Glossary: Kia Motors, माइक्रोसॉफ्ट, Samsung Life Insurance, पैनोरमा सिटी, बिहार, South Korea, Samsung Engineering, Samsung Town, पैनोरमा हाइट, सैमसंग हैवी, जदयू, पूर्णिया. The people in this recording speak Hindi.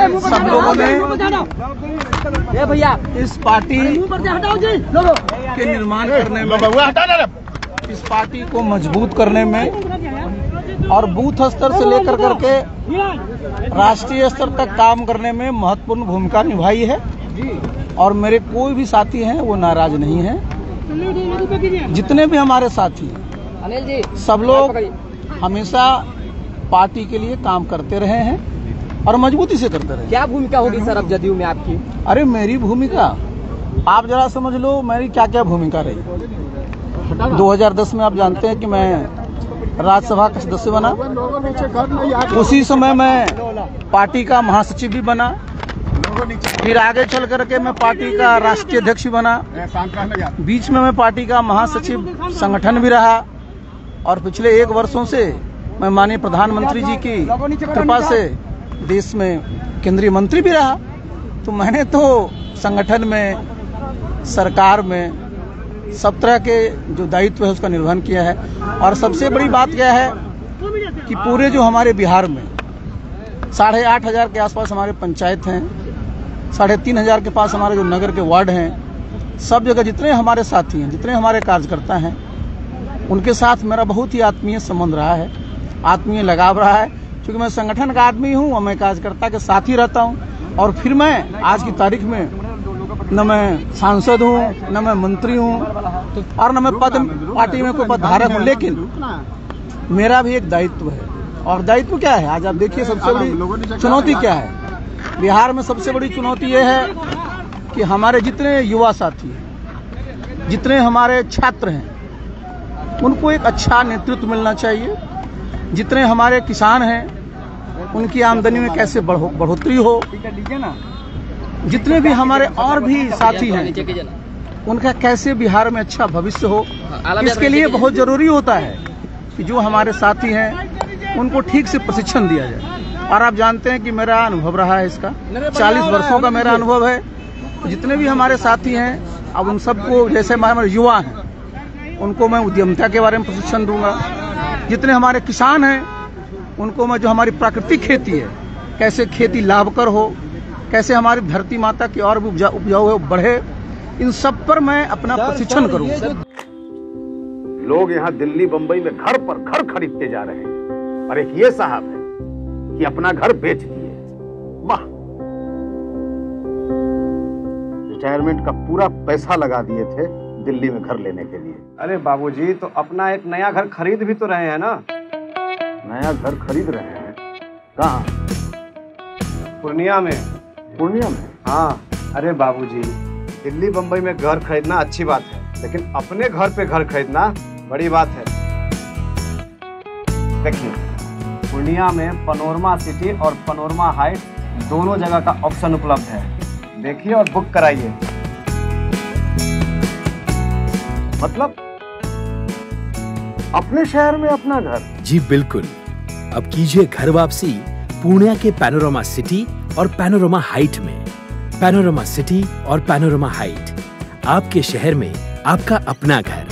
सब लोगों ने भैया इस पार्टी के निर्माण करने में, इस पार्टी को मजबूत करने में और बूथ स्तर से लेकर करके राष्ट्रीय स्तर तक काम करने में महत्वपूर्ण भूमिका निभाई है। और मेरे कोई भी साथी हैं वो नाराज नहीं है। जितने भी हमारे साथी सब लोग हमेशा पार्टी के लिए काम करते रहे हैं और मजबूती से करते रहे। क्या भूमिका होगी सर अब जदयू में आपकी? अरे मेरी भूमिका आप जरा समझ लो, मेरी क्या क्या भूमिका रही। 2010 में आप जानते हैं कि मैं राज्यसभा का सदस्य बना, उसी समय मैं पार्टी का महासचिव भी बना, फिर आगे चल करके मैं पार्टी का राष्ट्रीय अध्यक्ष बना, बीच में मैं पार्टी का महासचिव संगठन भी रहा और पिछले एक वर्षों से मैं माननीय प्रधानमंत्री जी की कृपा से देश में केंद्रीय मंत्री भी रहा। तो मैंने तो संगठन में, सरकार में सब तरह के जो दायित्व है उसका निर्वहन किया है। और सबसे बड़ी बात क्या है कि पूरे जो हमारे बिहार में 8,500 के आसपास हमारे पंचायत हैं, 3,500 के पास हमारे जो नगर के वार्ड हैं, सब जगह जितने हमारे साथी हैं, जितने हमारे कार्यकर्ता हैं, उनके साथ मेरा बहुत ही आत्मीय संबंध रहा है, आत्मीय लगाव रहा है। क्योंकि मैं संगठन का आदमी हूँ और मैं कार्यकर्ता के साथ ही रहता हूँ। और फिर मैं आज की तारीख में न मैं सांसद हूँ, न मैं मंत्री हूँ और न मैं पद पार्टी में कोई पदधारक हूँ, लेकिन मेरा भी एक दायित्व है। और दायित्व क्या है? आज आप देखिए सबसे बड़ी चुनौती क्या है बिहार में। सबसे बड़ी चुनौती ये है कि हमारे जितने युवा साथी हैं, जितने हमारे छात्र हैं, उनको एक अच्छा नेतृत्व मिलना चाहिए। जितने हमारे किसान हैं, उनकी आमदनी में कैसे बढ़ोतरी हो। जितने भी हमारे और भी साथी हैं, उनका कैसे बिहार में अच्छा भविष्य हो, इसके लिए बहुत जरूरी होता है कि जो हमारे साथी हैं उनको ठीक से प्रशिक्षण दिया जाए। और आप जानते हैं कि मेरा अनुभव रहा है, इसका 40 वर्षों का मेरा अनुभव है। जितने भी हमारे साथी हैं, अब उन सबको, जैसे हमारे युवा हैं उनको मैं उद्यमिता के बारे में प्रशिक्षण दूंगा। जितने हमारे किसान हैं, उनको मैं जो हमारी प्राकृतिक खेती है, कैसे खेती लाभकर हो, कैसे हमारी धरती माता की और भी उपजाऊ है बढ़े, इन सब पर मैं अपना प्रशिक्षण करूंगा। लोग यहाँ दिल्ली बम्बई में घर पर घर खरीदते जा रहे हैं और एक ये साहब है कि अपना घर बेच दिए। वाह, रिटायरमेंट का पूरा पैसा लगा दिए थे दिल्ली में घर लेने के लिए। अरे बाबूजी, तो अपना एक नया घर खरीद भी तो रहे हैं ना? नया घर खरीद रहे हैं? कहाँ? पूर्णिया में। पूर्णिया में? हाँ। अरे बाबूजी, दिल्ली बम्बई में घर खरीदना अच्छी बात है, लेकिन अपने घर पे घर खरीदना बड़ी बात है। देखिए, पूर्णिया में पैनोरमा सिटी और पैनोरमा हाइट दोनों जगह का ऑप्शन उपलब्ध है। देखिए और बुक कराइए। मतलब अपने शहर में अपना घर? जी बिल्कुल। अब कीजिए घर वापसी पूर्णिया के पैनोरमा सिटी और पैनोरमा हाइट में। पैनोरमा सिटी और पैनोरमा हाइट, आपके शहर में आपका अपना घर।